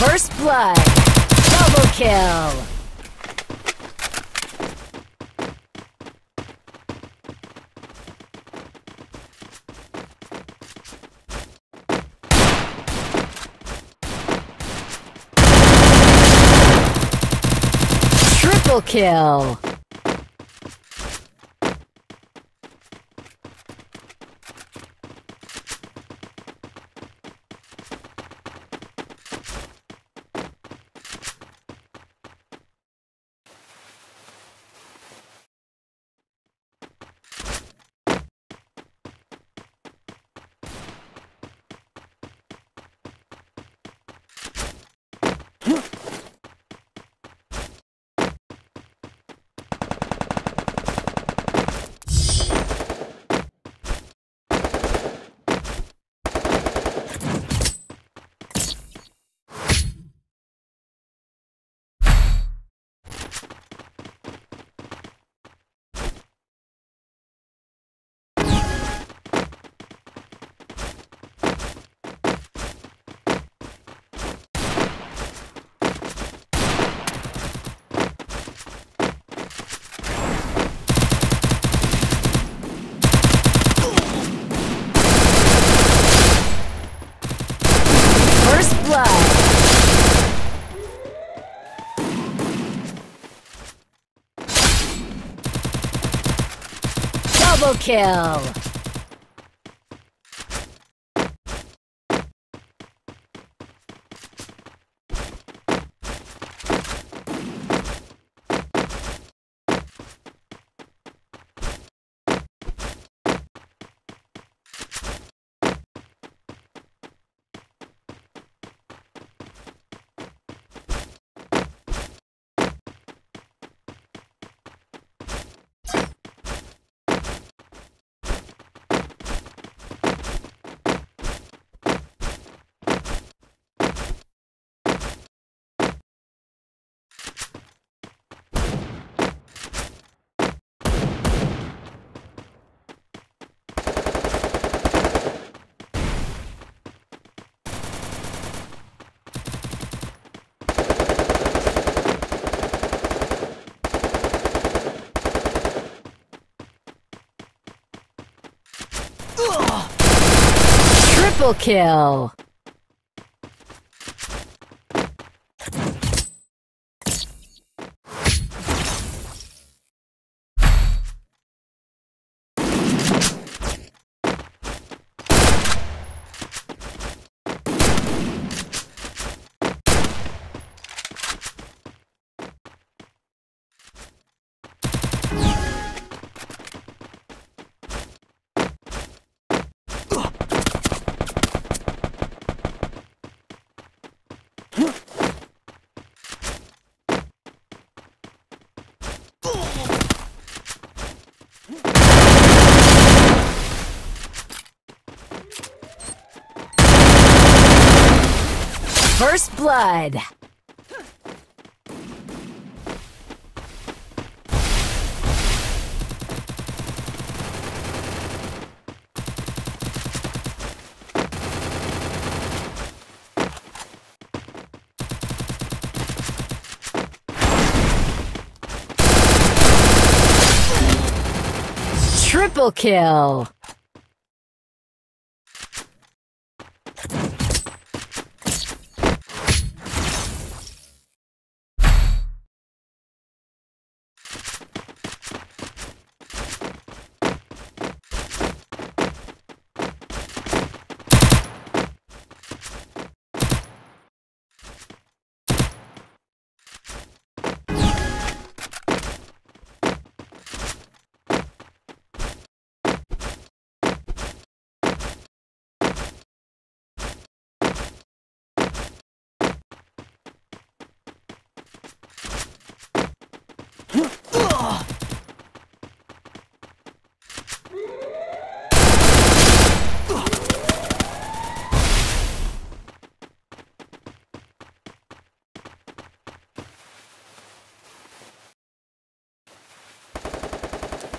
First blood. Double kill. Triple kill. Double kill. Triple kill. First blood. Triple kill.